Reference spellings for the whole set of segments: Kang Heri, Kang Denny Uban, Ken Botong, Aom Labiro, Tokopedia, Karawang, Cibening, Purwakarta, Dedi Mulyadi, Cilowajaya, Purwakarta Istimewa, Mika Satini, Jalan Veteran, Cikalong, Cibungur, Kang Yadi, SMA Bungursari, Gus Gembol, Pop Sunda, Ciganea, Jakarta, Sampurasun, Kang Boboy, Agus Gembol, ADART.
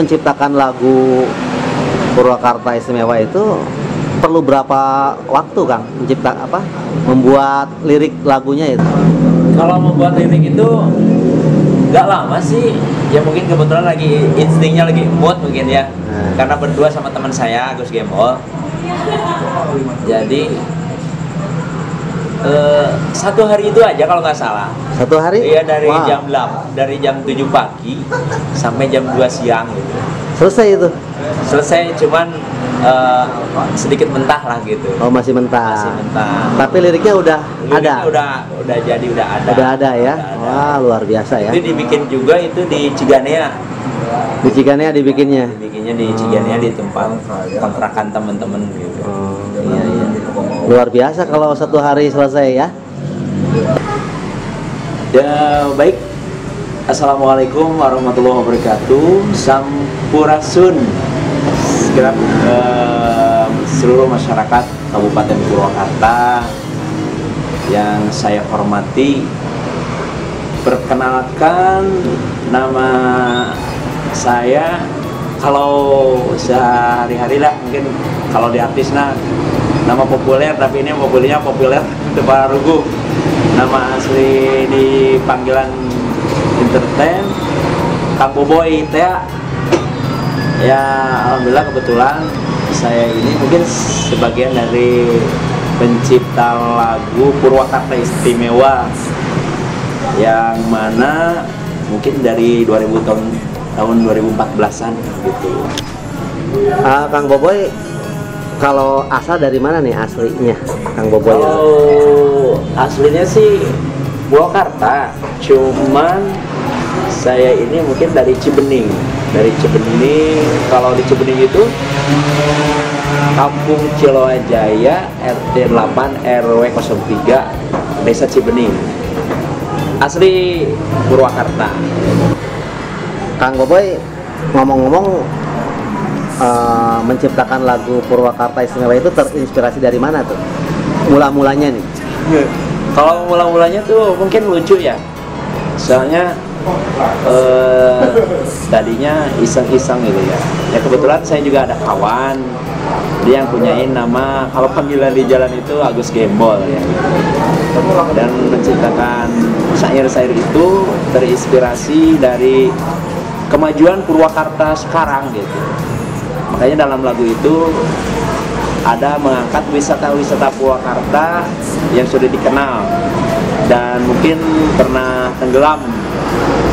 Menciptakan lagu Purwakarta Istimewa itu perlu berapa waktu, Kang? Membuat lirik lagunya itu? Kalau membuat lirik itu nggak lama sih. Ya mungkin kebetulan lagi instingnya lagi mood mungkin ya. Karena berdua sama teman saya Gus Gembol. Jadi satu hari itu aja kalau nggak salah. Satu hari? Iya, dari jam 7 pagi sampai jam 2 siang gitu. Selesai itu? Selesai, cuman sedikit mentah lah gitu. Oh, masih mentah. Masih mentah. Tapi liriknya udah ada. Udah jadi, udah ada. Udah ada ya. Udah ada. Wah, luar biasa ya. Itu dibikin juga itu di Ciganea. Di Ciganea dibikinnya? Dibikinnya di Ciganea, di tempat kontrakan teman-teman gitu. Oh, iya, iya. Luar biasa kalau satu hari selesai ya. Ya, baik. Assalamualaikum warahmatullahi wabarakatuh. Sampurasun. Sekitar seluruh masyarakat Kabupaten Purwakarta yang saya hormati, perkenalkan nama saya. Kalau sehari-hari lah mungkin kalau di artis nah nama populer, tapi ini mobilnya populer Depan Rugu. Nama asli di panggilan entertain Kang Boboy Tea. Ya alhamdulillah kebetulan saya ini mungkin sebagian dari pencipta lagu Purwakarta Istimewa, yang mana mungkin dari 2014-an gitu. Kang Boboy kalau asal dari mana nih aslinya, Kang Boboy? Kalau aslinya sih Purwakarta, cuman saya ini mungkin dari Cibening. Dari Cibening, kalau di Cibening itu Kampung Cilowajaya, RT 8 RW 03, Desa Cibening. Asli Purwakarta. Kang Boboy, ngomong-ngomong menciptakan lagu Purwakarta Istimewa itu terinspirasi dari mana tuh? Mula-mulanya nih? Kalau mula-mulanya tuh mungkin lucu ya. Soalnya tadinya iseng-iseng gitu ya. Ya kebetulan saya juga ada kawan, dia yang punyain nama, kalau panggilan di jalan itu Agus Gembol ya. Dan menciptakan syair-syair itu terinspirasi dari kemajuan Purwakarta sekarang gitu. Makanya dalam lagu itu ada mengangkat wisata-wisata Purwakarta yang sudah dikenal dan mungkin pernah tenggelam,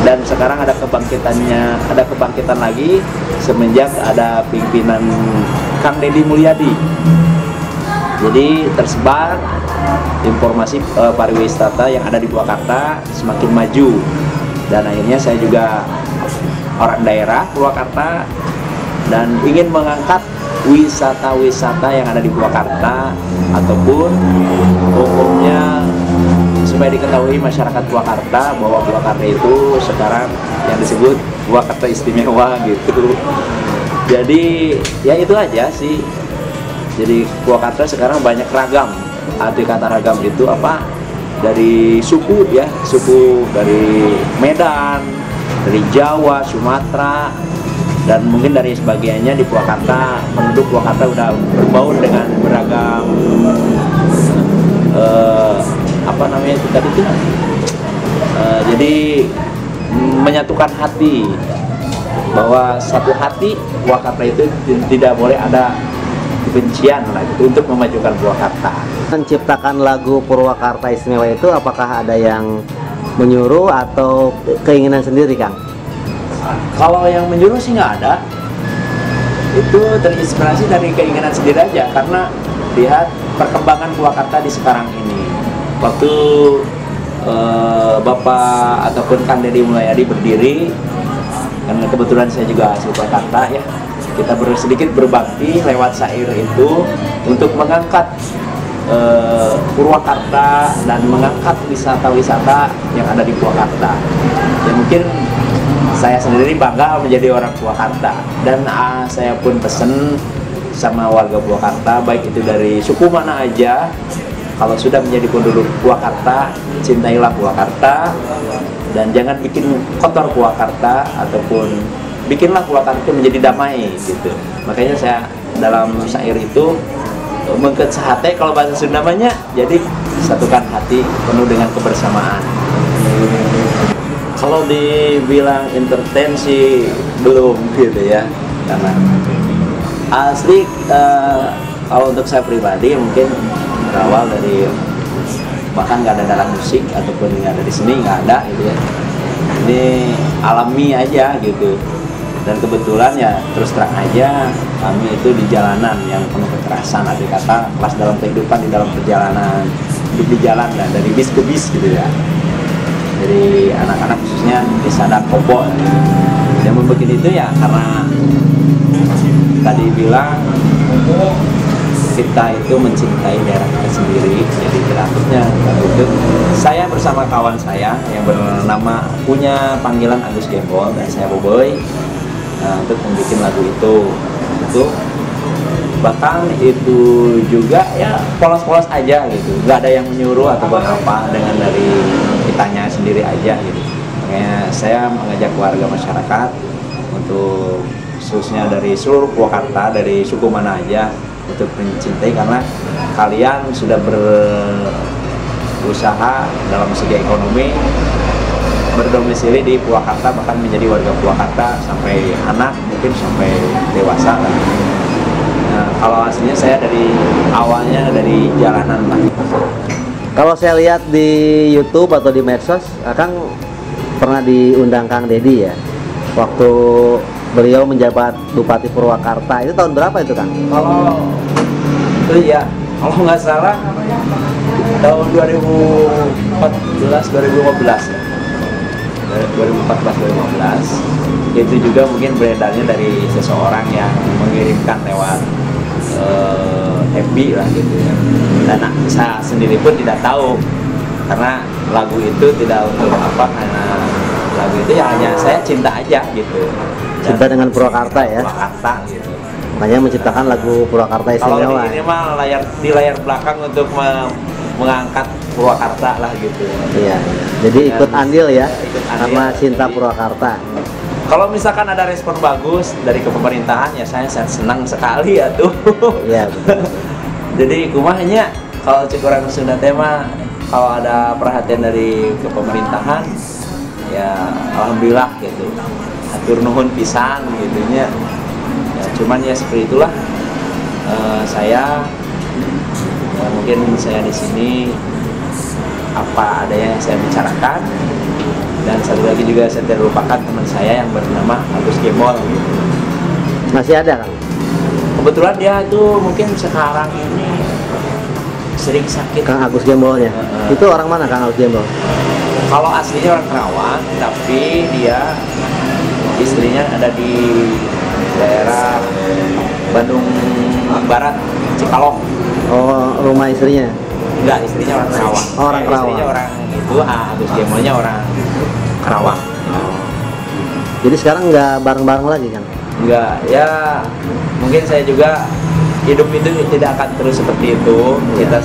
dan sekarang ada kebangkitannya, ada kebangkitan lagi semenjak ada pimpinan Kang Dedi Mulyadi. Jadi tersebar informasi pariwisata yang ada di Purwakarta semakin maju, dan akhirnya saya juga orang daerah Purwakarta dan ingin mengangkat wisata-wisata yang ada di Purwakarta ataupun umumnya supaya diketahui masyarakat Purwakarta bahwa Purwakarta itu sekarang yang disebut Purwakarta Istimewa gitu. Jadi ya itu aja sih. Jadi Purwakarta sekarang banyak ragam. Arti kata ragam itu apa? Dari suku ya, suku dari Medan, dari Jawa, Sumatera, dan mungkin dari sebagiannya di Purwakarta. Penduduk Purwakarta udah berbaur dengan beragam apa namanya itu tadi itu, jadi menyatukan hati bahwa satu hati Purwakarta itu tidak boleh ada kebencian lah gitu, untuk memajukan Purwakarta. Menciptakan lagu Purwakarta Istimewa itu apakah ada yang menyuruh atau keinginan sendiri, Kang? Kalau yang menyuruh sih nggak ada, itu terinspirasi dari keinginan sendiri aja, karena lihat perkembangan Purwakarta di sekarang ini. Waktu Bapak ataupun Kang Denny Uban berdiri, karena kebetulan saya juga asli Purwakarta ya, kita sedikit berbakti lewat syair itu untuk mengangkat Purwakarta dan mengangkat wisata-wisata yang ada di Purwakarta. Ya mungkin saya sendiri bangga menjadi orang Purwakarta, dan saya pun pesen sama warga Purwakarta, baik itu dari suku mana aja, kalau sudah menjadi penduduk Purwakarta, cintailah Purwakarta dan jangan bikin kotor Purwakarta ataupun bikinlah Purwakarta itu menjadi damai gitu. Makanya saya dalam syair itu mengket sahate kalau bahasa Sundamanya, jadi satukan hati penuh dengan kebersamaan. Kalau dibilang entertain sih belum gitu ya, karena asli kalau untuk saya pribadi mungkin berawal dari bahkan nggak ada dalam musik ataupun nggak ada di sini, nggak ada gitu ya, ini alami aja gitu. Dan kebetulan ya terus terang aja kami itu di jalanan yang penuh kekerasan, ada kata kelas dalam kehidupan, di dalam perjalanan hidup di jalan lah, dari bis ke bis gitu ya. Jadi anak-anak khususnya di sadar kopok yang membuat itu ya karena tadi bilang kita itu mencintai daerah kita sendiri. Jadi terakhirnya saya bersama kawan saya yang bernama punya panggilan Agus Gembol dan saya Boboy, nah, untuk membuat lagu itu bahkan itu juga ya polos-polos aja gitu, nggak ada yang menyuruh atau apa, dengan dari kitanya sendiri aja gitu. Makanya saya mengajak warga masyarakat untuk khususnya dari seluruh Purwakarta, dari suku mana aja, untuk mencintai, karena kalian sudah berusaha dalam segi ekonomi berdomisili di Purwakarta, bahkan menjadi warga Purwakarta sampai anak mungkin sampai dewasa kan. Nah, kalau aslinya saya dari awalnya dari jalanan lah. Kalau saya lihat di YouTube atau di medsos, Kang pernah diundang Kang Dedi ya waktu beliau menjabat Bupati Purwakarta. Itu tahun berapa itu, Kang? Kalau itu ya, kalau nggak salah tahun 2014 2015 ya. 2014 2015. Itu juga mungkin beredarnya dari seseorang yang mengirimkan lewat FB lah gitu ya. Dan saya sendiri pun tidak tahu karena lagu itu tidak untuk apa, karena lagu itu ya hanya saya cinta aja gitu. Cinta dengan Purwakarta ya. Purwakarta gitu. Makanya menciptakan lagu Purwakarta Istimewa. Kalau ini mah layar, di layar belakang untuk mengangkat Purwakarta lah gitu. Iya. Jadi dan ikut andil ya, sama cinta jadi, Purwakarta. Kalau misalkan ada respon bagus dari kepemerintahan ya saya senang sekali ya tuh. Iya. Jadi kumahnya kalau cikurang Sunda tema kalau ada perhatian dari kepemerintahan ya alhamdulillah gitu. Atur nuhun pisan gitunya ya, cuman ya seperti itulah saya ya, mungkin saya di sini apa ada yang saya bicarakan. Dan satu lagi juga saya terlupakan teman saya yang bernama Agus Gembol gitu. Masih ada kan? Kebetulan dia itu mungkin sekarang ini sering sakit. Kang Agus Gembolnya itu orang mana Kang Agus Gembol? Kalau aslinya orang Karawang, tapi dia istrinya ada di daerah Bandung Barat, Cikalong. Oh, rumah istrinya? Enggak, istrinya orang Karawang. Oh, orang Karawang. Istrinya orang itu, Agus Gembolnya orang Karawang. Oh. Jadi sekarang nggak bareng-bareng lagi kan? Enggak, ya mungkin saya juga hidup itu tidak akan terus seperti itu. Kita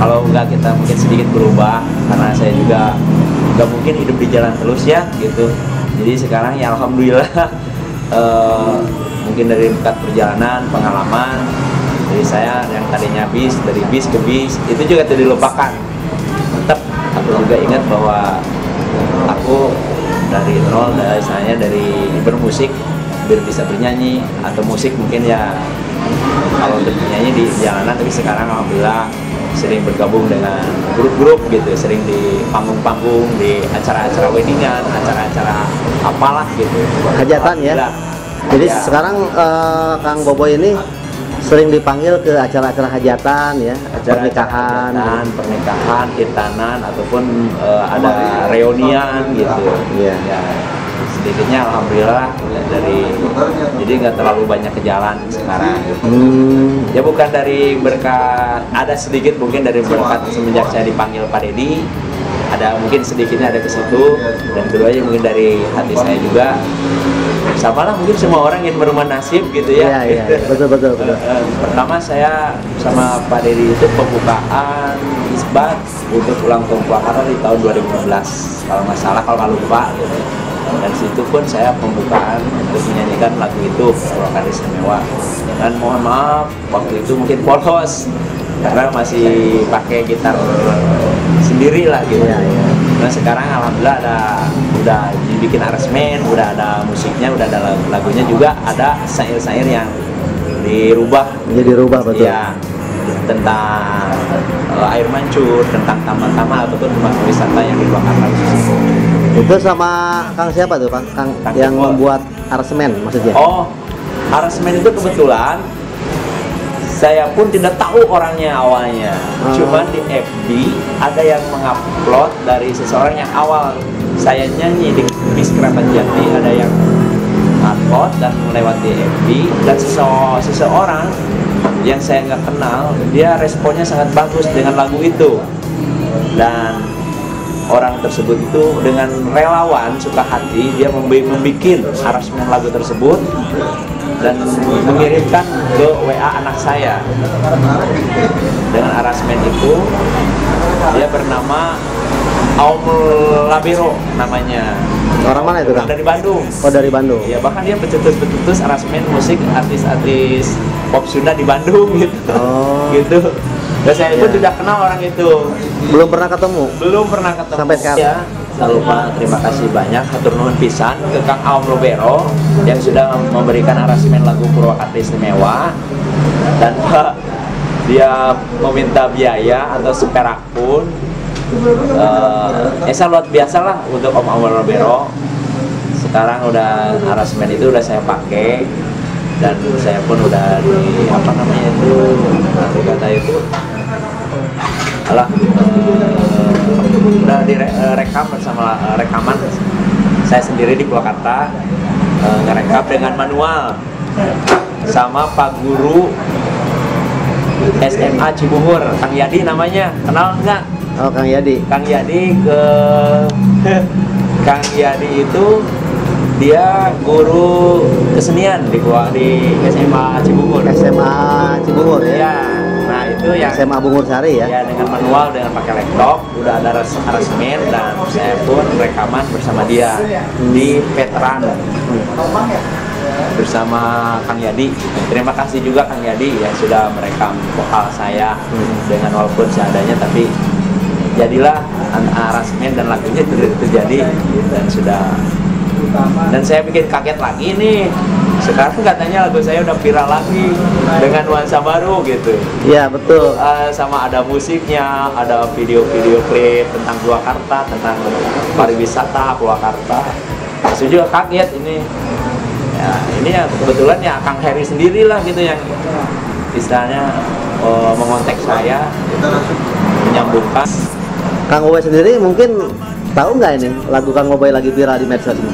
kalau enggak kita mungkin sedikit berubah, karena saya juga nggak mungkin hidup di jalan terus ya gitu. Jadi sekarang ya alhamdulillah mungkin dari berkat perjalanan, pengalaman dari saya yang tadinya bis, dari bis ke bis, itu juga tidak dilupakan. Tetap aku juga ingat bahwa aku dari nol, misalnya dari bermusik biar bisa bernyanyi, atau musik mungkin ya kalau untuk bernyanyi di jalanan, tapi sekarang alhamdulillah sering bergabung dengan grup-grup gitu, sering di panggung-panggung, di acara-acara weddingan, acara-acara apalah gitu. Hajatan ya? Jadi ya. Sekarang Kang Boboy ini sering dipanggil ke acara-acara hajatan ya, acara pernikahan, khitanan, ataupun ada reunian gitu. Yeah. Ya, sedikitnya alhamdulillah dari, jadi nggak terlalu banyak ke jalan sekarang. Ya bukan dari berkat, ada sedikit mungkin dari berkat semenjak saya dipanggil Pak Dedi, ada mungkin sedikitnya ada ke situ, dan keduanya mungkin dari hati saya juga. Sama lah mungkin semua orang yang berumah nasib gitu ya. Iya, iya. Betul. Pertama saya sama Pak Dedi itu pembukaan isbat untuk ulang tahun Purwakarta di tahun 2015. Kalau nggak salah, kalau nggak lupa gitu. Dan situ pun saya pembukaan untuk menyanyikan lagu itu, Purwakarta Istimewa. Dan mohon maaf, waktu itu mungkin polos karena masih pakai gitar sendiri lah gitu. Nah sekarang alhamdulillah ada, udah dibikin aransemen, udah ada musiknya, udah ada lagunya juga, ada syair-syair yang dirubah. Jadi dirubah betul. Ya, tentang air mancur, tentang taman-taman ataupun tempat wisata yang di Purwakarta. Itu sama Kang siapa tuh, Kang yang membuat aransemen maksudnya? Oh, aransemen itu kebetulan saya pun tidak tahu orangnya awalnya, cuman di FB ada yang mengupload dari seseorang yang awal saya nyanyi di Bis Kerabat Jati, ada yang upload dan melewati FB, dan seseorang yang saya nggak kenal, dia responnya sangat bagus dengan lagu itu, dan orang tersebut itu dengan relawan suka hati dia membuat aransemen lagu tersebut dan mengirimkan ke WA anak saya. Dengan aransemen itu dia bernama Aom Labiro namanya. Orang mana itu, Kang? Dari Bandung. Oh, dari Bandung. Ya, bahkan dia pencetus aransemen musik artis-artis pop Sunda di Bandung gitu. Oh. Gitu. Dan saya pun tidak kenal orang itu. Belum pernah ketemu? Belum pernah ketemu. Sampai sekarang? Ya. Tak lupa terima kasih banyak, hatur nuhun pisan ke Kang Aom Labiro yang sudah memberikan aransemen lagu Purwakarta Istimewa. Dan dia meminta biaya atau seperak pun. Saya luar biasa lah untuk Om Aom Labiro. Sekarang udah aransemen itu udah saya pakai, dan saya pun udah di apa namanya itu, nanti kata itu alah, udah direkam bersama rekaman saya sendiri di Purwakarta, ngerekam dengan manual sama Pak Guru SMA Cibungur, Kang Yadi namanya, kenal nggak? Oh, Kang Yadi. Kang Yadi itu dia guru kesenian di SMA Cibungur. Ya. Nah itu yang SMA Bungursari ya? Ya, dengan manual, dengan pakai laptop, udah ada aransemen dan saya pun rekaman bersama dia di Veteran bersama Kang Yadi. Terima kasih juga Kang Yadi yang sudah merekam vokal saya dengan walaupun seadanya, tapi jadilah aransemen dan lagunya terjadi, dan sudah. Dan saya bikin kaget lagi nih, sekarang katanya lagu saya udah viral lagi dengan nuansa baru gitu. Iya betul. Sama ada musiknya, ada video-video klip tentang Purwakarta, tentang pariwisata Purwakarta. Saya juga kaget ini. Ya, ini ya kebetulan ya Kang Heri sendirilah gitu yang istilahnya mengontak saya, menyambungkan. Kang Boboy sendiri mungkin tahu nggak ini lagu Kang Boboy lagi viral di medsos ini?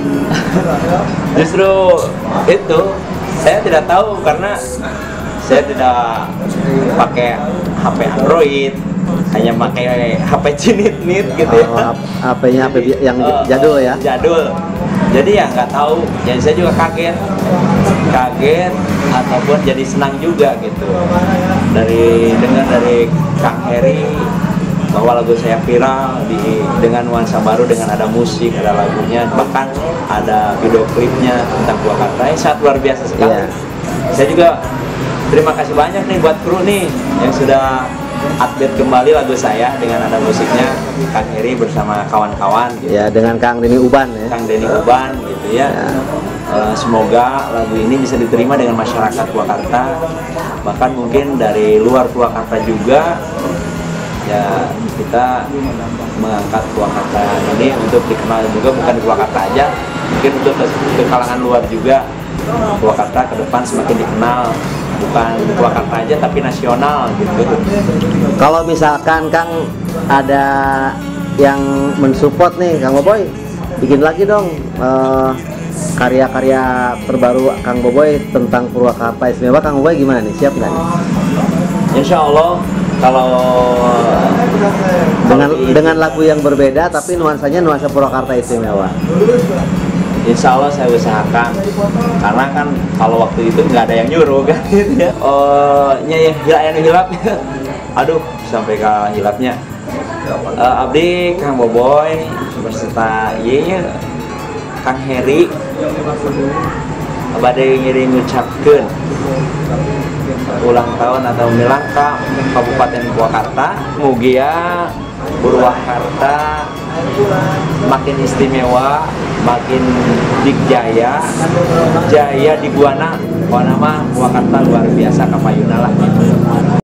Justru itu saya tidak tahu karena saya tidak pakai HP Android, hanya pakai HP cinit-nit gitu ya. HP-nya HP yang jadul ya? Jadul. Jadi ya nggak tahu. Jadi saya juga kaget ataupun jadi senang juga gitu. Dengar dari Kang Heri bahwa lagu saya viral dengan nuansa baru, dengan ada musik, ada lagunya, bahkan ada video klipnya tentang Purwakarta. Sangat luar biasa sekali. Yeah. Saya juga terima kasih banyak nih buat kru nih yang sudah update kembali lagu saya dengan ada musiknya, Kang Heri bersama kawan-kawan. Gitu. Ya, dengan Kang Denny Uban ya. Kang Denny Uban gitu ya. Semoga lagu ini bisa diterima dengan masyarakat Purwakarta, bahkan mungkin dari luar Purwakarta juga. Ya, kita mengangkat Purwakarta ini untuk dikenal juga, bukan Purwakarta aja, mungkin untuk ke kalangan luar juga. Purwakarta ke depan semakin dikenal, bukan Purwakarta aja tapi nasional gitu. Kalau misalkan Kang ada yang mensupport nih, Kang Boboy bikin lagi dong karya-karya terbaru Kang Boboy tentang Purwakarta Istimewa, Kang Boboy gimana nih, siap nggak nih? Insya Allah kalau dengan lagu yang berbeda tapi nuansa Purwakarta Istimewa, Insya Allah saya usahakan, karena kan kalau waktu itu nggak ada yang nyuruh kan gitu ya. Hilap aduh sampai ke hilapnya. Abdi Kang Boboy berserta Kang Heri badai ngirim ucapkan ulang tahun atau milangka Kabupaten Purwakarta, mugia Purwakarta makin istimewa, makin dikjaya, jaya di buana, mah Purwakarta luar biasa kapayuna lah.